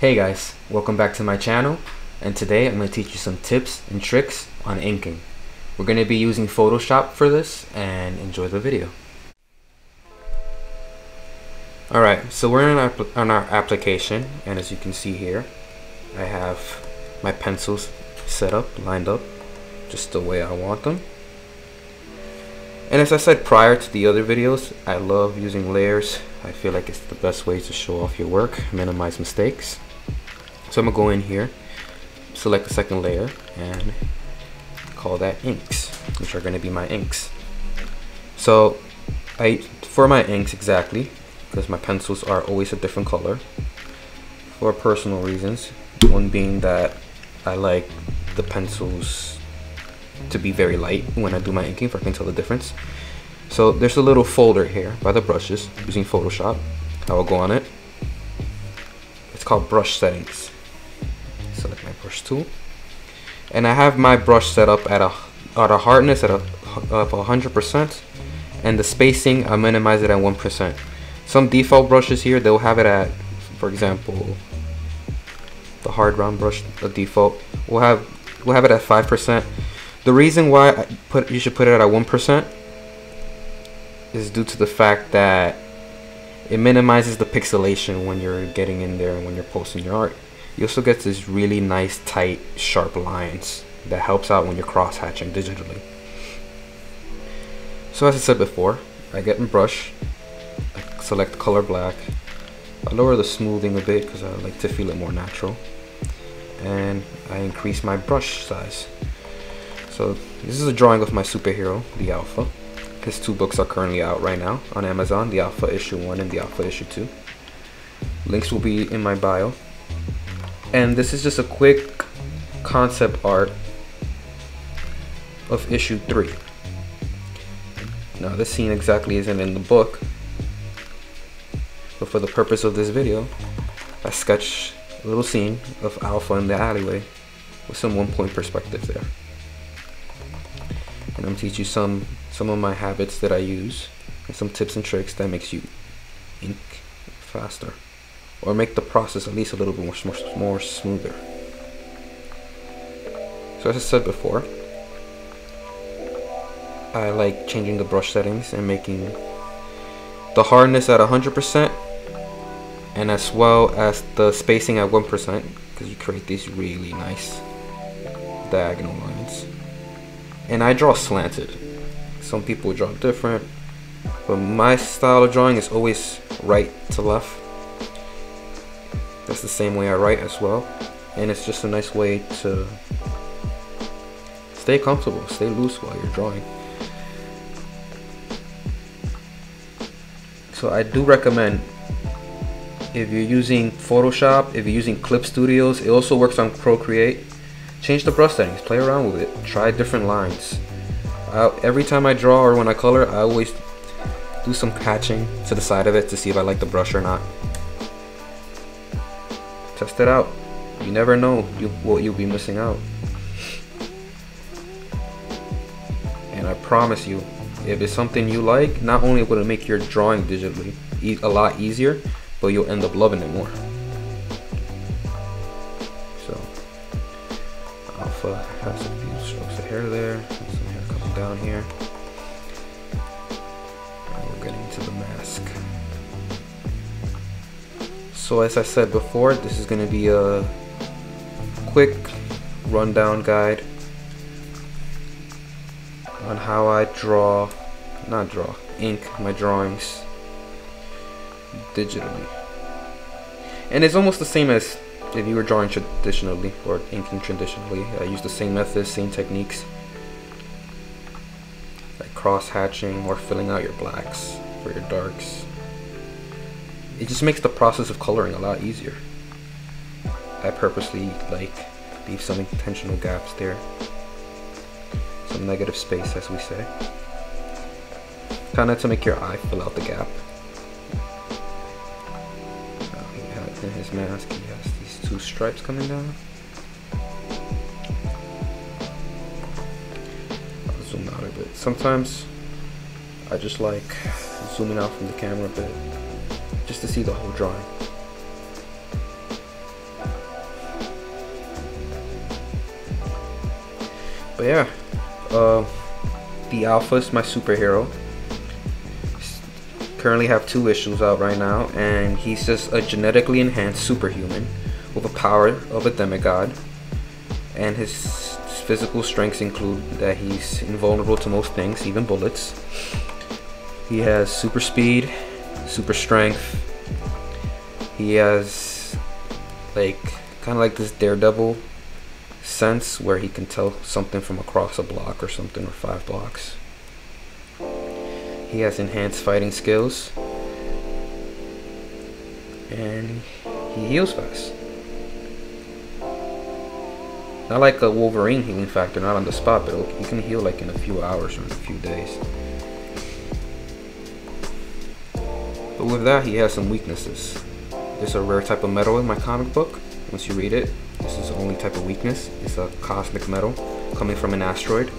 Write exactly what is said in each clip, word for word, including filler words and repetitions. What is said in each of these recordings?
Hey guys, welcome back to my channel, and today I'm going to teach you some tips and tricks on inking. We're going to be using Photoshop for this, and enjoy the video. Alright, so we're in our, on our application, and as you can see here, I have my pencils set up, lined up, just the way I want them. And as I said prior to the other videos, I love using layers. I feel like it's the best way to show off your work, minimize mistakes. So I'm gonna go in here, select the second layer, and call that inks, which are gonna be my inks. So I, for my inks exactly, because my pencils are always a different color, for personal reasons. One being that I like the pencils to be very light when I do my inking, if I can tell the difference. So there's a little folder here by the brushes using Photoshop. I will go on it. It's called brush settings. Select my brush tool. And I have my brush set up at a, at a hardness at a, of one hundred percent, and the spacing, I minimize it at one percent. Some default brushes here, they'll have it at, for example, the hard round brush, the default, we'll have, we'll have it at five percent. The reason why I put, you should put it at one percent is due to the fact that it minimizes the pixelation when you're getting in there and when you're posting your art. You also get this really nice, tight, sharp lines that helps out when you're cross-hatching digitally. So as I said before, I get in brush, I select color black, I lower the smoothing a bit because I like to feel it more natural, and I increase my brush size. So this is a drawing of my superhero, the Alpha. His two books are currently out right now on Amazon, the Alpha issue one and the Alpha issue two. Links will be in my bio. And this is just a quick concept art of issue three. Now this scene exactly isn't in the book, but for the purpose of this video, I sketched a little scene of Alpha in the alleyway with some one point perspective there. And I'm gonna teach you some some of my habits that I use and some tips and tricks that makes you ink faster or make the process at least a little bit more, more, more smoother. So as I said before, I like changing the brush settings and making the hardness at one hundred percent and as well as the spacing at one percent, because you create these really nice diagonal lines. And I draw slanted. Some people draw different, but my style of drawing is always right to left. That's the same way I write as well. And it's just a nice way to stay comfortable, stay loose while you're drawing. So I do recommend, if you're using Photoshop, if you're using Clip Studios, it also works on Procreate. Change the brush settings, play around with it, try different lines. I, every time I draw or when I color, I always do some patching to the side of it to see if I like the brush or not. Test it out. You never know you, what you'll be missing out. And I promise you, if it's something you like, not only will it make your drawing digitally e- a lot easier, but you'll end up loving it more. Alpha has a few strokes of hair there, and some hair coming down here. Now we're getting to the mask. So as I said before, this is going to be a quick rundown guide on how I draw, not draw, ink my drawings digitally. And it's almost the same as if you were drawing traditionally or inking traditionally. I use the same methods, same techniques, like cross-hatching or filling out your blacks for your darks. It just makes the process of coloring a lot easier. I purposely like leave some intentional gaps there, some negative space as we say, kind of to make your eye fill out the gap. Now he has in his mask, he has two stripes coming down. I'll zoom out a bit. Sometimes I just like zooming out from the camera a bit just to see the whole drawing. But yeah, uh, the Alpha is my superhero. Currently have two issues out right now, and he's just a genetically enhanced superhuman with the power of a demigod, and his physical strengths include that he's invulnerable to most things, even bullets. He has super speed, super strength. He has like kind of like this Daredevil sense where he can tell something from across a block or something, or five blocks. He has enhanced fighting skills, and he heals fast. Not like a Wolverine healing factor, not on the spot, but he can heal like in a few hours or in a few days. But with that, he has some weaknesses. There's a rare type of metal in my comic book. Once you read it, this is the only type of weakness. It's a cosmic metal coming from an asteroid.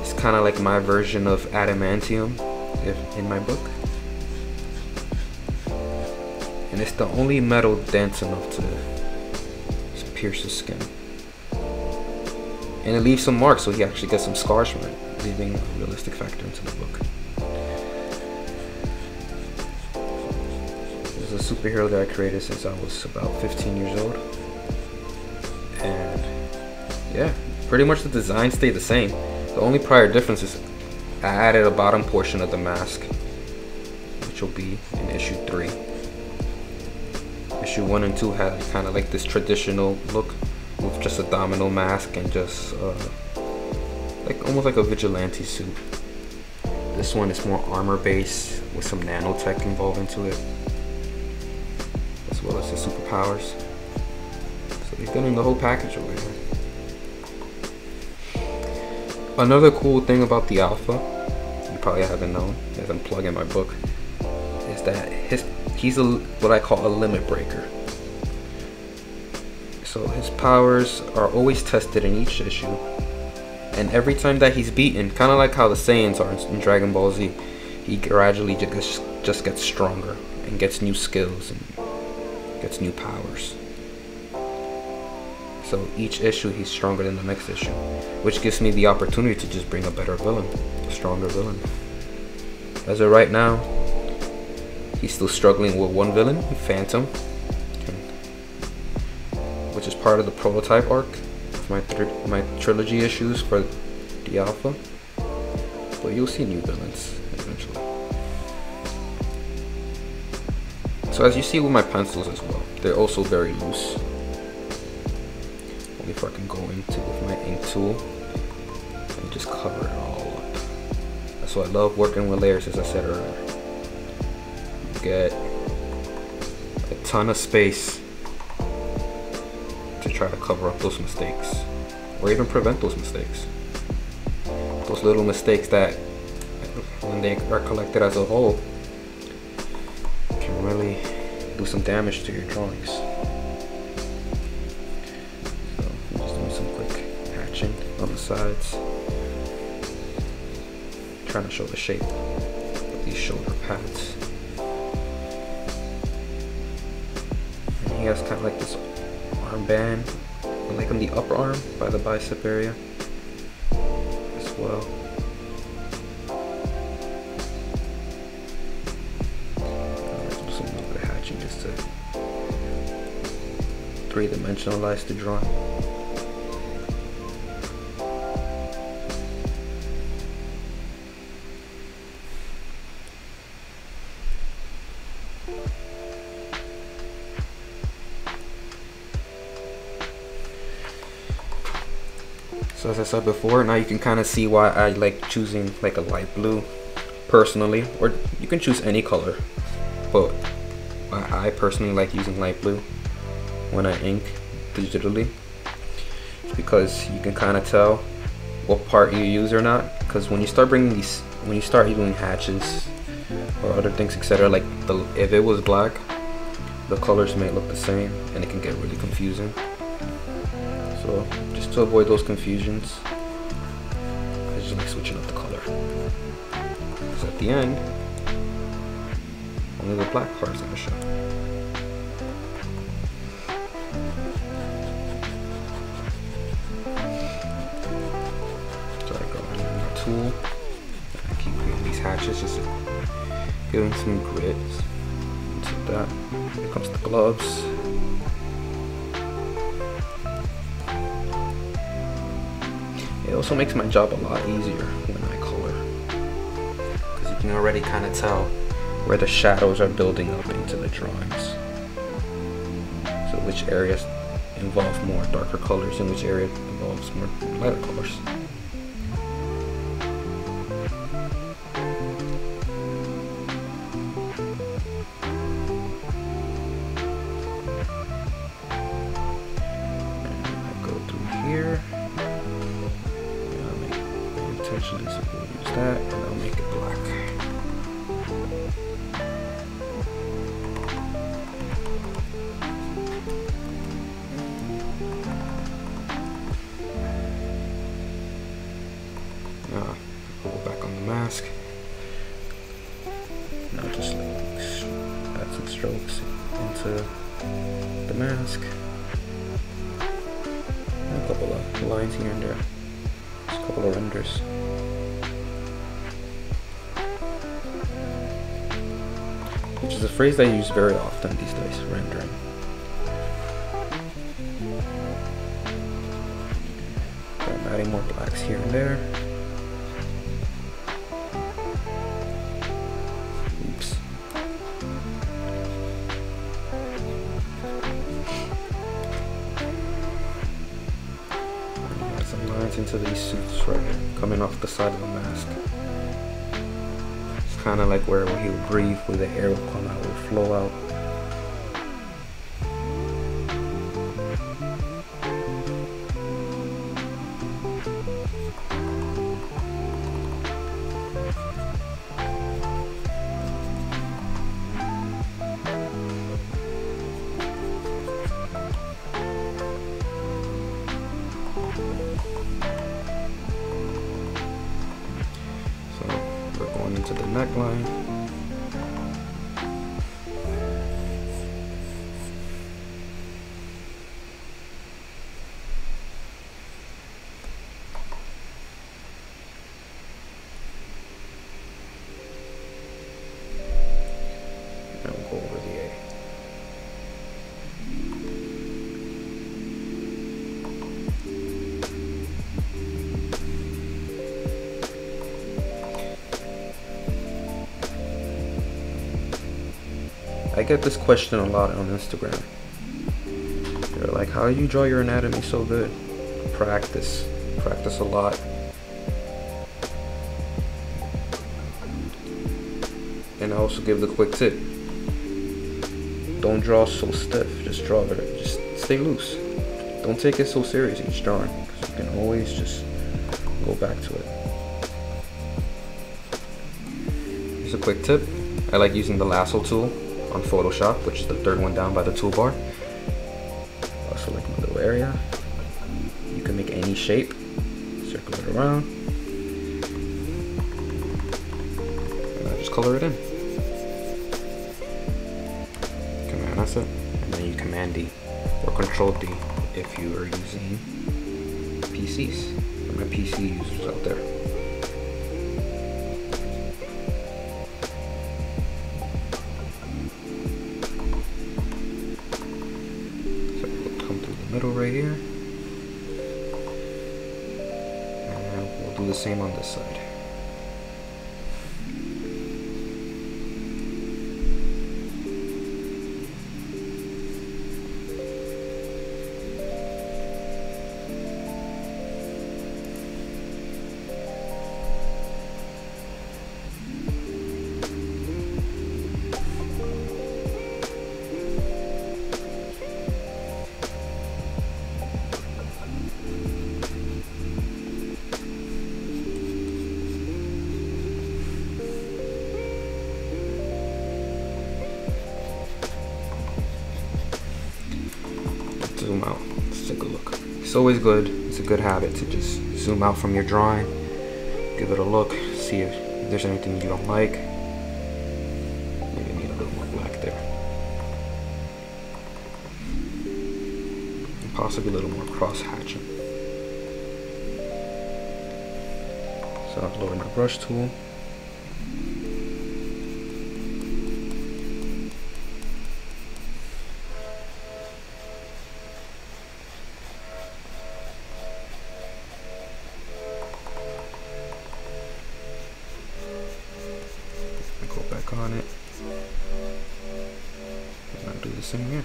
It's kind of like my version of adamantium if in my book. And it's the only metal dense enough to pierce his skin. And it leaves some marks, so he actually gets some scars from it, leaving a realistic factor into the book. This is a superhero that I created since I was about fifteen years old. And yeah, pretty much the design stayed the same. The only prior difference is I added a bottom portion of the mask, which will be in issue three. Issue one and two had kind of like this traditional look with just a domino mask and just uh, like almost like a vigilante suit. This one is more armor based with some nanotech involved into it, as well as his superpowers. So he's getting the whole package over here. Another cool thing about the Alpha, you probably haven't known, as I'm plugging my book, is that his, he's a, what I call a limit breaker. So his powers are always tested in each issue, and every time that he's beaten, kind of like how the Saiyans are in Dragon Ball Z, he gradually just, just gets stronger and gets new skills and gets new powers. So each issue he's stronger than the next issue, which gives me the opportunity to just bring a better villain, a stronger villain. As of right now, he's still struggling with one villain, Phantom, which is part of the prototype arc of my, my trilogy issues for the Alpha, but you'll see new villains eventually. So as you see with my pencils as well, they're also very loose. If I can go into with my ink tool and just cover it all up. That's why I love working with layers, as I said earlier. You get a ton of space to try to cover up those mistakes, or even prevent those mistakes. Those little mistakes that, when they are collected as a whole, can really do some damage to your drawings. On the sides, I'm trying to show the shape of these shoulder pads. And he has kind of like this armband, and like on the upper arm by the bicep area as well. Let's do some little bit of hatching just to three-dimensionalize the drawing. So as I said before, now you can kind of see why I like choosing like a light blue personally, or you can choose any color, but I personally like using light blue when I ink digitally. It's because you can kind of tell what part you use or not, because when you start bringing these, when you start doing hatches or other things, etc., like the, if it was black, the colors may look the same and it can get really confusing. So just to avoid those confusions, I just like switching up the color, because at the end only the black part is going to show. tool. I keep getting these hatches, just getting some grips. Like that. Here comes the gloves. It also makes my job a lot easier when I color, because you can already kind of tell where the shadows are building up into the drawings. So which areas involve more darker colors and which area involves more lighter colors. And I go through here. And I'll make it intentionally so we'll use that, and I'll make it black. Which is a phrase I use very often these days, rendering. So I'm adding more blacks here and there. Oops. Add some lines into these suits right here, coming off the side of the mask. Kind of like where he will breathe, where the air will come out, will flow out. To the neckline. And we'll go over the A. I get this question a lot on Instagram. They're like, how do you draw your anatomy so good? Practice. Practice a lot. And I also give the quick tip. Don't draw so stiff. Just draw it. Just stay loose. Don't take it so serious each drawing. Because you can always just go back to it. Here's a quick tip. I like using the lasso tool on Photoshop, which is the third one down by the toolbar. Also like my little area. You can make any shape, circle it around, and I just color it in. Command that's it. And then you Command D or Control D if you are using P Cs. For my P C users out there. Right here, and we'll do the same on this side. Zoom out. Let's take a look. It's always good. It's a good habit to just zoom out from your drawing, give it a look, see if there's anything you don't like. Maybe need a little more black there, and possibly a little more cross hatching. So So I'm loading the brush tool. Go back on it. And I'll do the same here.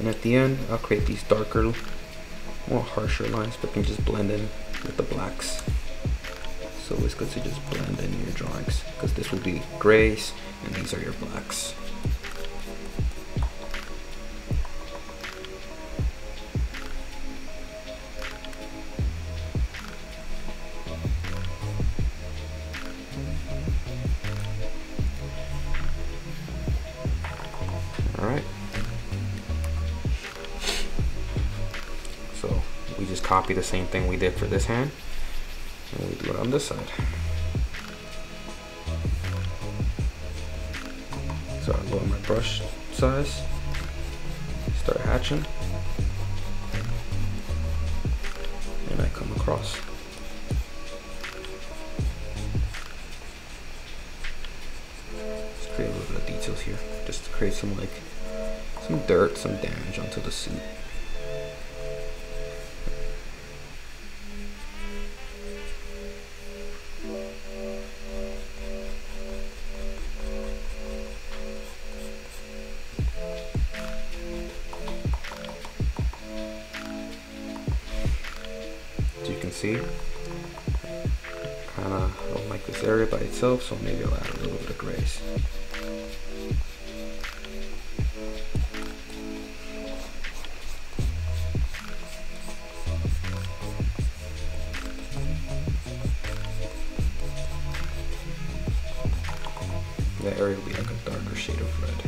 And at the end, I'll create these darker, more harsher lines, but can just blend in with the blacks. So it's good to just blend in your drawings, because this will be grays and these are your blacks. Copy the same thing we did for this hand, and we do it on this side. So I lower my brush size, start hatching, and I come across. Let's create a little bit of details here, just to create some like some dirt, some damage onto the suit. See, kind of don't like this area by itself, so maybe I'll add a little bit of grays. That area will be like a darker shade of red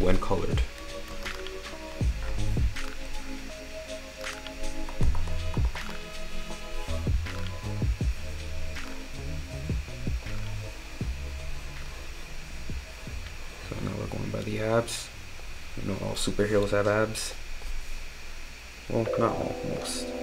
when colored. Abs. You know, all superheroes have abs. Well, not all, most. What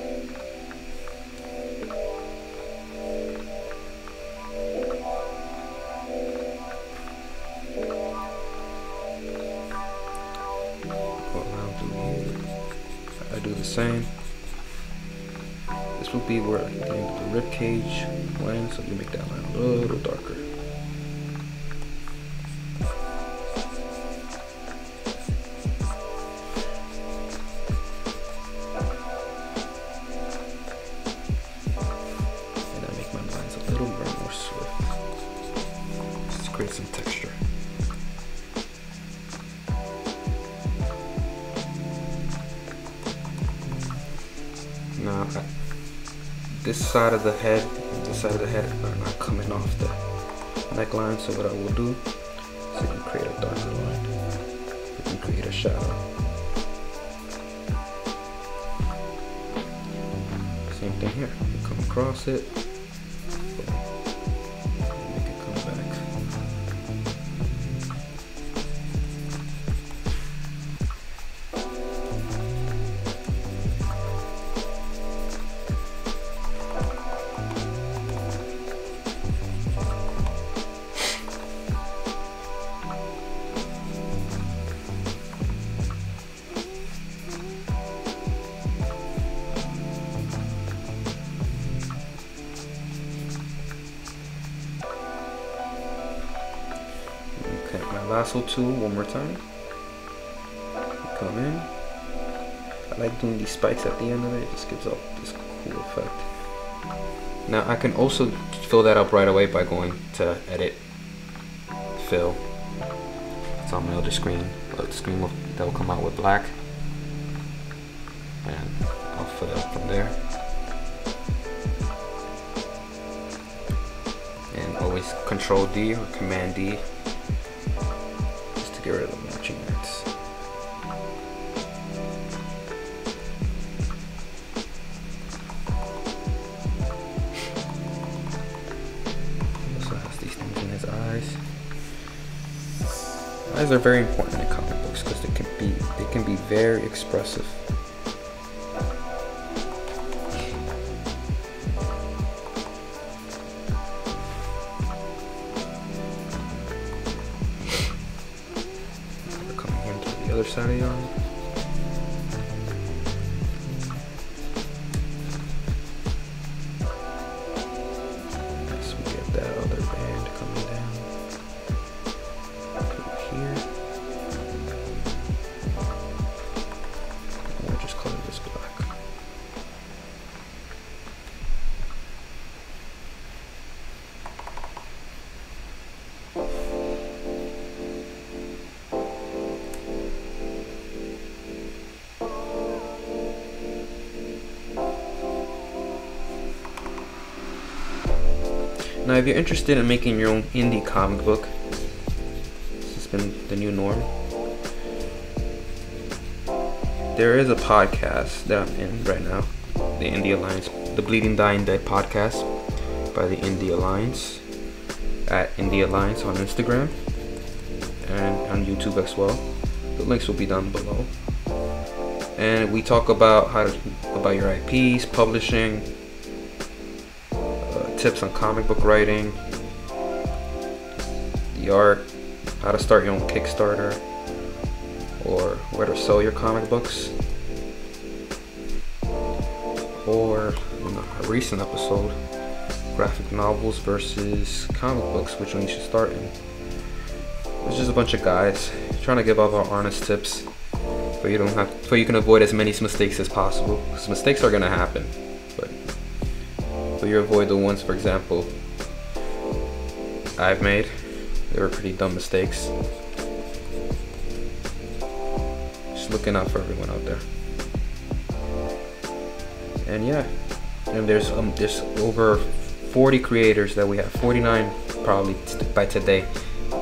I'll do here, I do the same. This will be where at the end of the rib cage line, so you make that line a little darker. Now, this side of the head, this side of the head are not coming off the neckline, so what I will do is I can create a darker line, I can create a shadow. Same thing here, you come across it, make it come lasso tool one more time. Come in. I like doing these spikes at the end of it. It just gives off this cool effect. Now I can also fill that up right away by going to edit, fill. It's on my other screen. The screen will, that will come out with black, and I'll fill it up from there. And always Control D or Command D. Get rid of the matching lights. Also has these things in his eyes. Eyes are very important in comic books because they can be they can be very expressive. other Sony on. Next we get that other band coming down through here. We're just coloring this black. Now, if you're interested in making your own indie comic book, this has been the new norm. There is a podcast that I'm in right now, the Indie Alliance, the Bleeding Dying Dead podcast by the Indie Alliance, at Indie Alliance on Instagram and on YouTube as well. The links will be down below. And we talk about how to about your I Ps, publishing, tips on comic book writing, the art, how to start your own Kickstarter, or where to sell your comic books. Or in a recent episode, graphic novels versus comic books, which one you should start in. It's just a bunch of guys trying to give out our honest tips, so you don't have, so you can avoid as many mistakes as possible. Because mistakes are gonna happen. But you avoid the ones, for example, I've made. They were pretty dumb mistakes. Just looking out for everyone out there. And yeah, and there's um there's over forty creators that we have, forty-nine probably by today.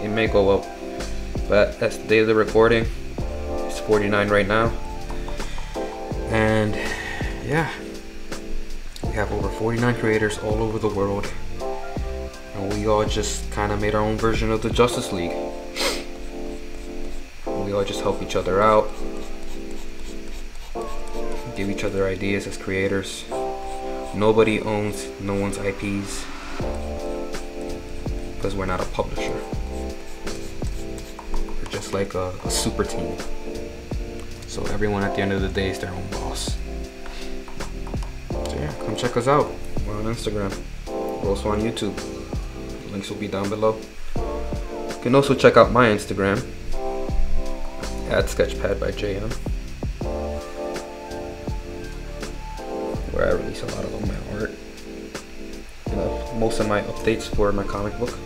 It may go up, but that's the day of the recording. It's forty-nine right now. And yeah. We have over forty-nine creators all over the world, and we all just kind of made our own version of the Justice League. We all just help each other out, give each other ideas as creators. Nobody owns no one's I Ps because we're not a publisher. We're just like a, a super team. So everyone at the end of the day is their own boss. Come check us out. We're on Instagram. We're also on YouTube. Links will be down below. You can also check out my Instagram at sketchpadbyjm, where I release a lot of my art and most of my updates for my comic book.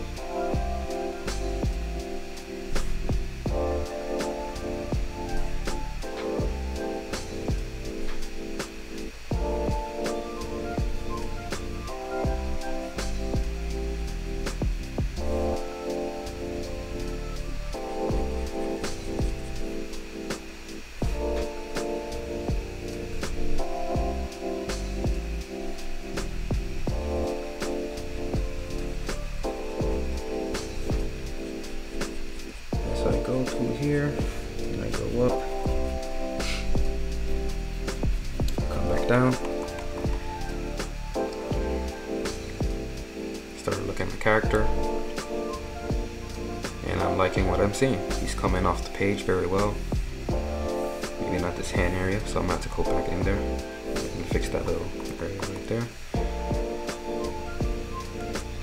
Through here, and I go up, come back down, start looking at the character, and I'm liking what I'm seeing. He's coming off the page very well. Maybe not this hand area, so I'm gonna have to go back in there and fix that little area right there.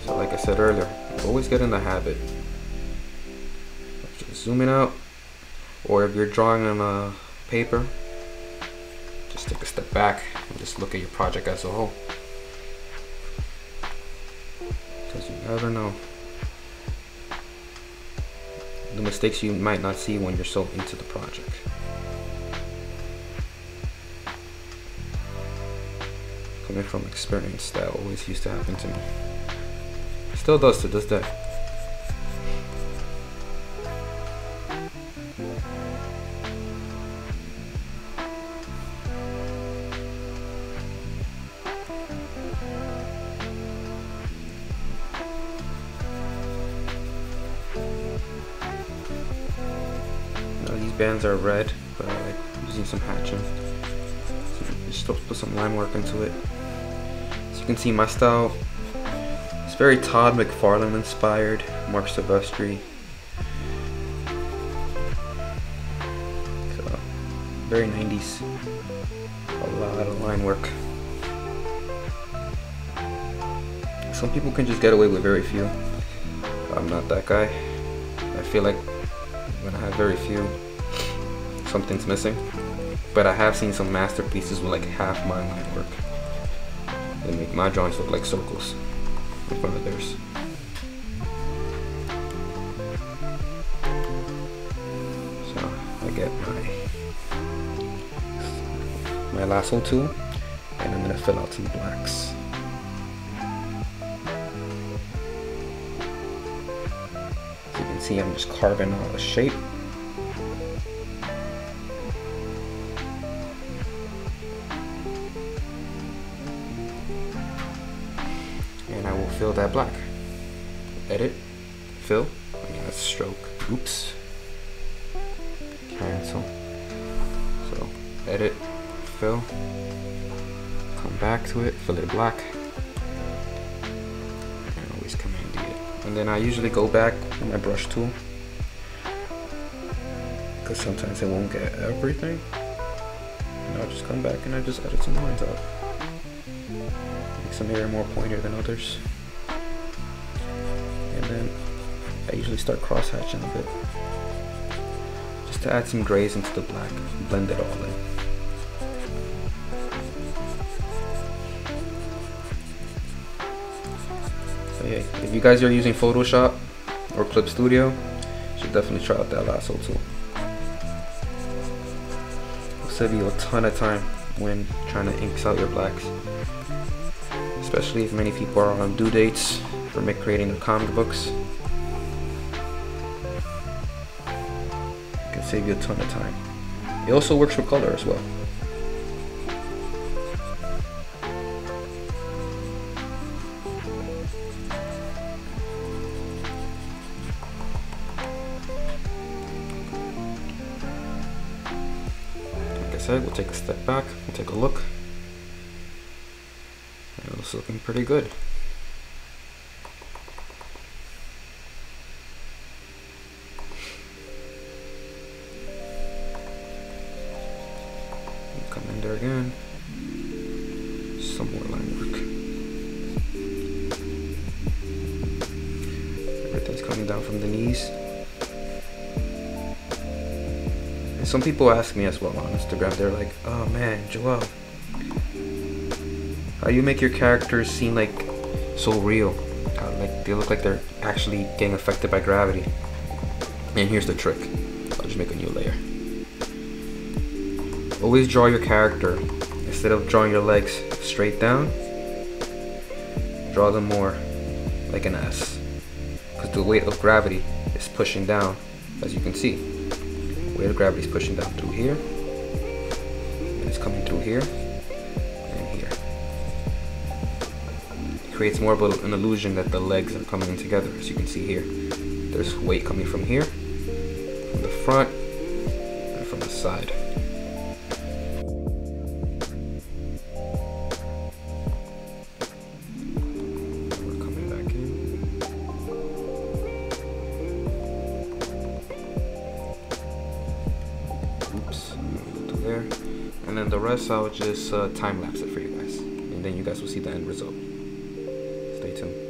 So, like I said earlier, always get in the habit. Zooming out, or if you're drawing on a paper, just take a step back and just look at your project as a whole, because you never know the mistakes you might not see when you're so into the project. Coming from experience, that always used to happen to me. Still does to this day. Bands are red, but I like using some hatching. So just put some line work into it. As you can see, my style is very Todd McFarlane inspired, Mark Silvestri. Very nineties. A lot of line work. Some people can just get away with very few. I'm not that guy. I feel like when I have very few, something's missing. But I have seen some masterpieces with like half my line work. They make my drawings look like circles in front of theirs. So I get my, my lasso tool, and I'm gonna fill out some blacks. As you can see, I'm just carving out a shape. Fill that black. Edit, fill, I mean, that's stroke, oops, cancel. So edit, fill, come back to it, fill it black, and always command D it. And then I usually go back with my brush tool, because sometimes it won't get everything. And I'll just come back and I just edit some lines out. Make some area more pointer than others. Then I usually start cross-hatching a bit, just to add some grays into the black, blend it all in. So yeah, if you guys are using Photoshop or Clip Studio, you should definitely try out that lasso tool. It'll save you a ton of time when trying to inks out your blacks, especially if many people are on due dates for creating their comic books. It can save you a ton of time. It also works for color as well. Like I said, we'll take a step back, we'll take a look. And it's looking pretty good. Again, some more line work. Everything's coming down from the knees. And some people ask me as well on Instagram, they're like, oh man, Joel, how you make your characters seem like so real? How, like they look like they're actually getting affected by gravity. And here's the trick. I'll just make a new layer. Always draw your character. Instead of drawing your legs straight down, draw them more like an S, because the weight of gravity is pushing down, as you can see. The weight of gravity is pushing down through here, and it's coming through here, and here. It creates more of a, an illusion that the legs are coming together, as you can see here. There's weight coming from here, from the front, and from the side. So I'll just uh, time-lapse it for you guys, and then you guys will see the end result. Stay tuned.